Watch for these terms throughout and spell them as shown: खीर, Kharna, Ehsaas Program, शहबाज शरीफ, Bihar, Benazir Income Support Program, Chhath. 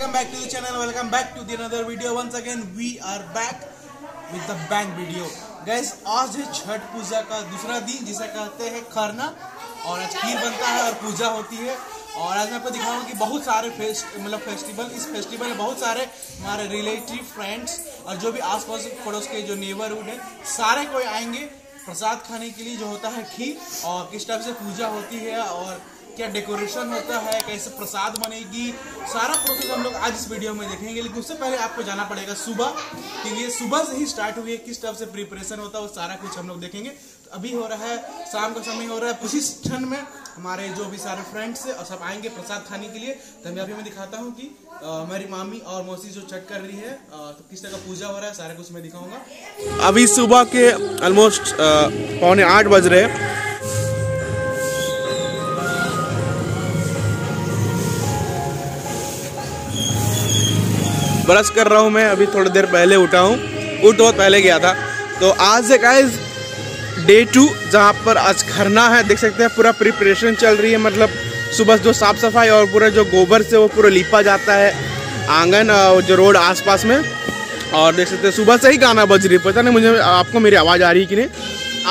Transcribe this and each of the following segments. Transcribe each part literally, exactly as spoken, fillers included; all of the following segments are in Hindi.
Welcome back to the channel. Welcome back to the another video. Once again we are back with the bank video. Guys, आज है छठ पूजा का दूसरा दिन जिसे कहते हैं खरना, और आज खीर बनता है और पूजा होती है। और आज मैं आपको दिखाऊंगा कि बहुत सारे फेस्ट मतलब फेस्टिवल इस फेस्टिवल में बहुत सारे हमारे रिलेटिव, फ्रेंड्स और जो भी आस पास पड़ोस के जो नेबरहुड है सारे कोई आएंगे प्रसाद खाने के लिए, जो होता है खीर, और किस टाइप से पूजा होती है और क्या डेकोरेशन होता है, कैसे प्रसाद बनेगी, सारा प्रोसेस हम लोग आज इस वीडियो में देखेंगे। लेकिन उससे पहले आपको जाना पड़ेगा सुबह, क्योंकि सुबह से ही स्टार्ट हुई है, किस तरह से प्रिपरेशन होता है वो सारा कुछ हम लोग देखेंगे। तो अभी हो रहा है शाम का समय हो रहा है, उसी क्षण में हमारे जो भी सारे फ्रेंड्स है और सब आएंगे प्रसाद खाने के लिए। तो मैं अभी मैं दिखाता हूँ कि मेरी मामी और मौसी जो चट कर रही है, तो किस तरह का पूजा हो रहा है सारा कुछ मैं दिखाऊंगा। अभी सुबह के ऑलमोस्ट पौने आठ बज रहे हैं। ब्रश कर रहा हूँ मैं, अभी थोड़ी देर पहले उठा हूँ, उठ बहुत पहले गया था। तो आज है गाइस डे टू, जहाँ पर आज खरना है। देख सकते हैं पूरा प्रिपरेशन चल रही है, मतलब सुबह जो साफ सफाई और पूरा जो गोबर से वो पूरा लीपा जाता है आंगन और जो रोड आसपास में। और देख सकते हैं सुबह से ही गाना बज रही है, पता नहीं मुझे आपको मेरी आवाज़ आ रही है कि नहीं।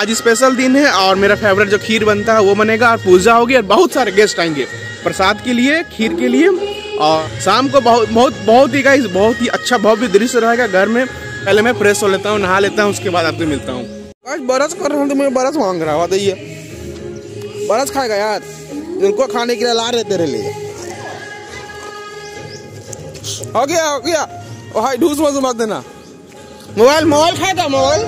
आज स्पेशल दिन है और मेरा फेवरेट जो खीर बनता है वो बनेगा और पूजा होगी और बहुत सारे गेस्ट आएंगे प्रसाद के लिए, खीर के लिए। और शाम को बहुत बहुत बहुत ही गाइस बहुत ही अच्छा भव्य दृश्य रहेगा घर में। पहले मैं फ्रेश हो लेता हूँ, नहा लेता हूँ, उसके बाद आपसे मिलता हूँ। आज बरस कर रहा हूँ तो मैं बरस मांग रहा हूँ, बताइए बरस खाएगा यार, उनको खाने के लिए ला रहे तेरे लिए। हो गया हो गया, ओ भाई ढूस मजू मत देना, मोबाइल मोबाइल खाएगा मोबाइल।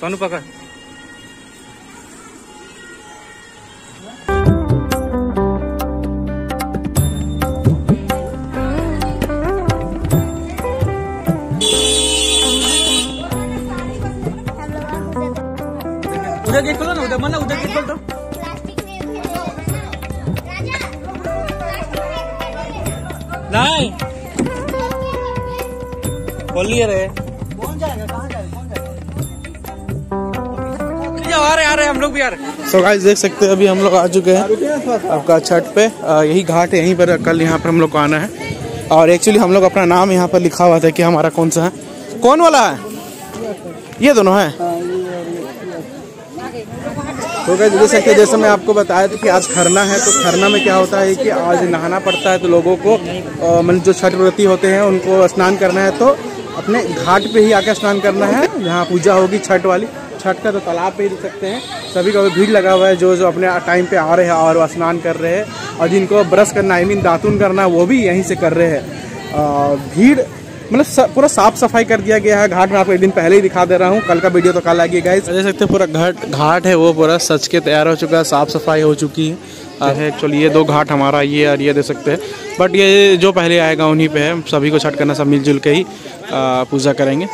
सोनू पकड़ उधर गेट खोलो ना, उधर मना उधर गेट खोल दो। नहीं खोलिए रे, कौन जाएगा कहाँ जाएगा कौन जाएगा। आ रहे आ रहे हम लोग भी आ रहे। सो गाइस देख सकते हैं अभी हम लोग आ चुके हैं आपका छठ पे। यही घाट है, यहीं पर कल यहाँ पर हम लोग को आना है। और एक्चुअली हम लोग अपना नाम यहाँ पर लिखा हुआ था कि हमारा कौन सा है, कौन वाला है, ये दोनों है। तो गाइस देख सकते हैं जैसे मैं आपको बताया था कि आज खरना है। तो खरना में क्या होता है कि आज नहाना पड़ता है, तो लोगों को मतलब जो छठ व्रती होते हैं उनको स्नान करना है, तो अपने घाट पे ही आकर स्नान करना है जहाँ पूजा होगी छठ वाली। छठ का तो तालाब पे ही देख सकते हैं सभी का भीड़ लगा हुआ है, जो जो अपने टाइम पे आ रहे हैं और स्नान कर रहे हैं, और जिनको ब्रश करना आई मीन दातुन करना वो भी यहीं से कर रहे हैं। भीड़ मतलब पूरा साफ सफाई कर दिया गया है घाट में, आपको एक दिन पहले ही दिखा दे रहा हूँ, कल का वीडियो तो कल आ गया गाइस। देख सकते हैं पूरा घाट घाट है वो पूरा सच के तैयार हो चुका है, साफ सफाई हो चुकी है। एक्चुअली ये दो घाट हमारा ये और ये देख सकते हैं, बट ये जो पहले आएगा उन्हीं पे है, सभी को छठ करना, सब मिलजुल के ही पूजा करेंगे।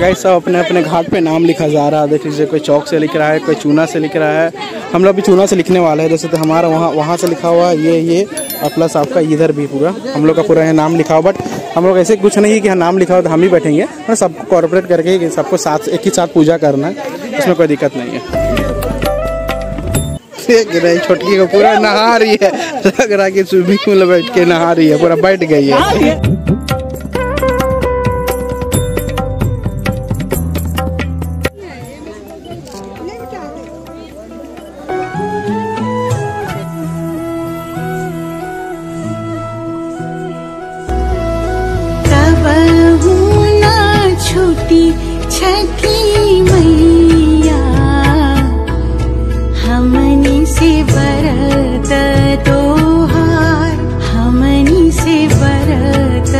गाइस सब अपने अपने घाट पे नाम लिखा जा रहा है, देख लीजिए कोई चौक से लिख रहा है, कोई चूना से लिख रहा है, हम लोग भी चूना से लिखने वाले हैं। जैसे तो हमारा वहाँ वहाँ से लिखा हुआ है, ये ये और प्लस आपका इधर भी पूरा हम लोग का पूरा है नाम लिखा हुआ। बट हम लोग ऐसे कुछ नहीं है कि नाम लिखा हुआ तो हम ही बैठेंगे, और सबको कॉर्पोरेट करके सबको साथ एक ही साथ पूजा करना है, उसमें कोई दिक्कत नहीं है। छोटकी को पूरा नहा रही है, लग रहा है कि स्विमिंग पूल में बैठ के नहा रही है, पूरा बैठ गई है। छठी मैया हमनी से बरत दोहार, हमनी से बरत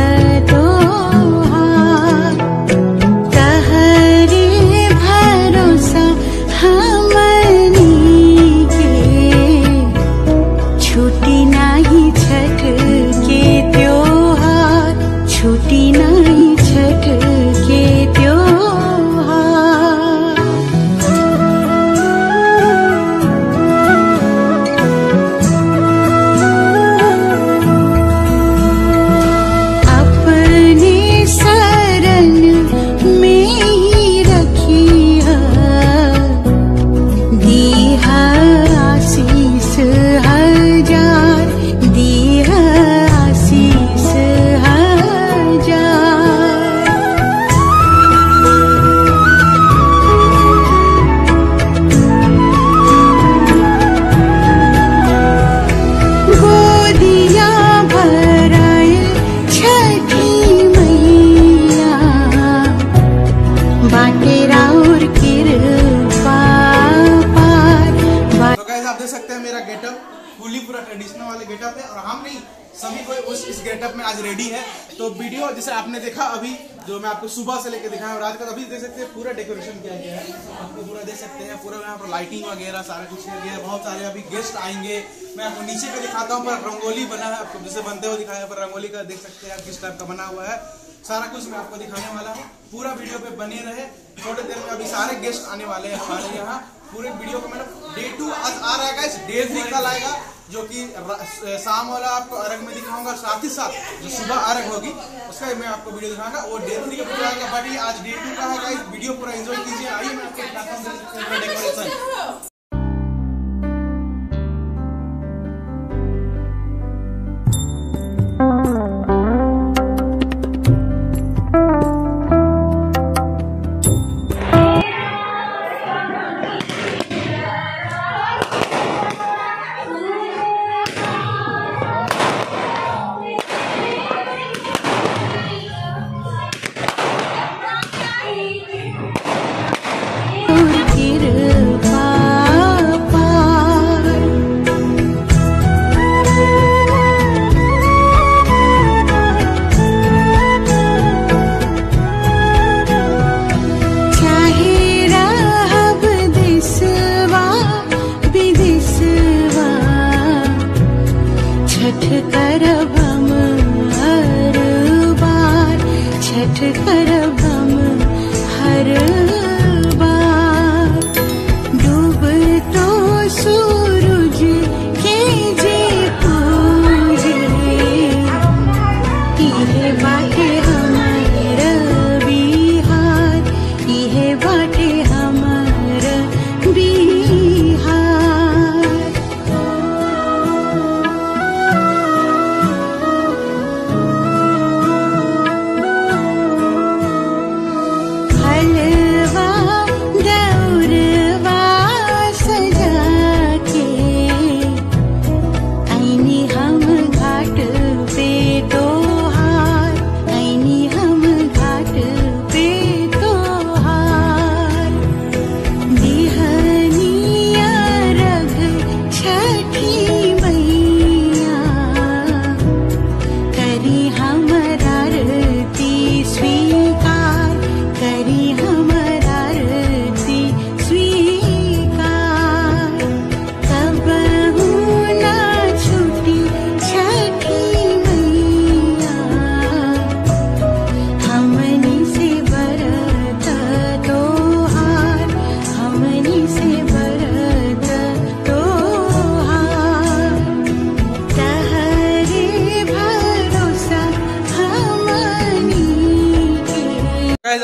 उस इस गेटअप में आज रेडी है। तो वीडियो जैसे आपने देखा अभी जो मैं आपको सुबह से लेकर दिखाया रात का, तो अभी देख सकते हैं पूरा डेकोरेशन किया गया है, आपको पूरा देख सकते हैं, पूरा यहाँ पर लाइटिंग वगैरह सारा कुछ किया गया है। बहुत सारे अभी गेस्ट आएंगे, मैं आपको नीचे पे दिखाता हूँ, पर रंगोली बना है, आपको जैसे बनते हुए दिखाया पर रंगोली का देख सकते हैं आप किस टाइप का बना हुआ है, सारा कुछ मैं आपको दिखाने वाला हूँ। पूरा वीडियो पे बने रहे, थोड़ी देर में अभी सारे गेस्ट आने वाले हैं हमारे यहाँ। पूरे वीडियो को मतलब डे टू आज आ रहा है, इस डे थ्री कल आएगा, जो कि शाम वाला आपको अर्घ में दिखाऊंगा, साथ ही साथ जो सुबह अर्घ होगी उसका मैं आपको वीडियो दिखाऊंगा, वो डे थ्री का वीडियो आएगा। बट ये आज डे टू का है, इस वीडियो पूरा एंजॉय कीजिए। आइए मैं आपको दिखाता हूँ डेकोरेशन। छठ करब हम हर बार, डूब तो सूरज के जे पूजे, इहे बाटे हमार बिहार, इहे बाटे हमार बिहार।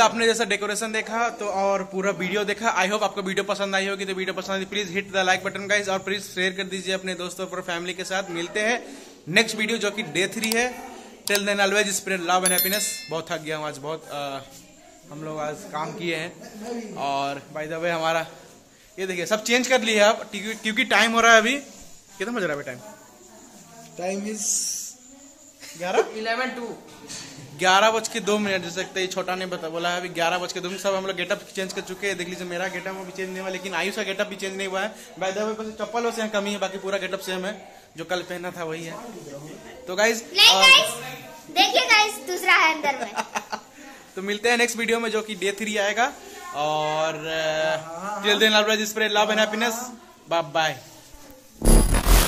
आपने जैसा डेकोरेशन देखा तो और पूरा वीडियो देखा, आई होप आपको वीडियो पसंद आई होगी। तो वीडियो पसंद आई please hit the like button guys, और प्लीज शेयर कर दीजिए अपने दोस्तों और फैमिली के साथ। मिलते हैं नेक्स्ट वीडियो जो कि डे थ्री है। Till then always spread love and happiness. बहुत थक गया हूँ आज, बहुत आ, हम लोग आज काम किए हैं। और बाय द वे हमारा ये देखिए सब चेंज कर लिया अब, क्योंकि टाइम हो रहा है अभी कितना बज रहा है टाइम टाइम इज ग्यारह इलेवन टू ग्यारह बज के दो मिनट। जैसे सकते छोटा ने बता बोला है अभी ग्यारह बज के दो मिनट। सब हम लोग गेटअप चेंज कर चुके हैं, देख लीजिए मेरा गेटअप अभी चेंज नहीं हुआ, लेकिन आयुष का गेटअप भी चेंज नहीं हुआ है। बाय द वे बस चप्पलों से कमी है, बाकी पूरा गेटअप सेम है, जो कल पहना था वही है। तो गाइज देखिए गाइज दूसरा है अंदर में। तो मिलते हैं नेक्स्ट वीडियो में जो कि डे थ्री आएगा। और till then always spread love and happiness. Bye bye.